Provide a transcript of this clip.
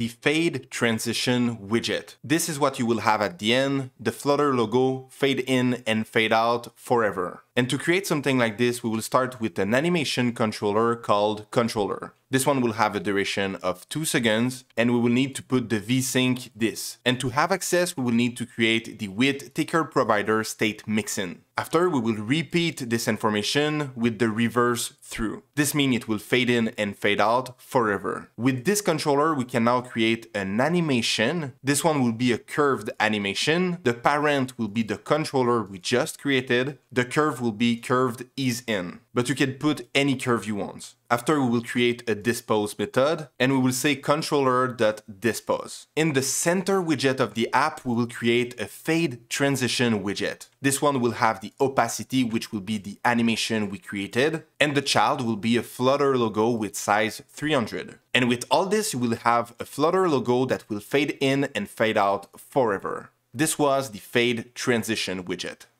the fade transition widget. This is what you will have at the end, the Flutter logo, fade in and fade out forever. And to create something like this, we will start with an animation controller called controller. This one will have a duration of 2 seconds, and we will need to put the VSync this. And to have access, we will need to create the with ticker provider state mixin. After, we will repeat this information with the reverse through. This means it will fade in and fade out forever. With this controller, we can now create an animation. This one will be a curved animation. The parent will be the controller we just created. The curve will be curved ease in, but you can put any curve you want. After, we will create a dispose method, and we will say controller.dispose. In the center widget of the app, we will create a fade transition widget. This one will have the opacity, which will be the animation we created, and the child will be a Flutter logo with size 300. And with all this, you will have a Flutter logo that will fade in and fade out forever. This was the fade transition widget.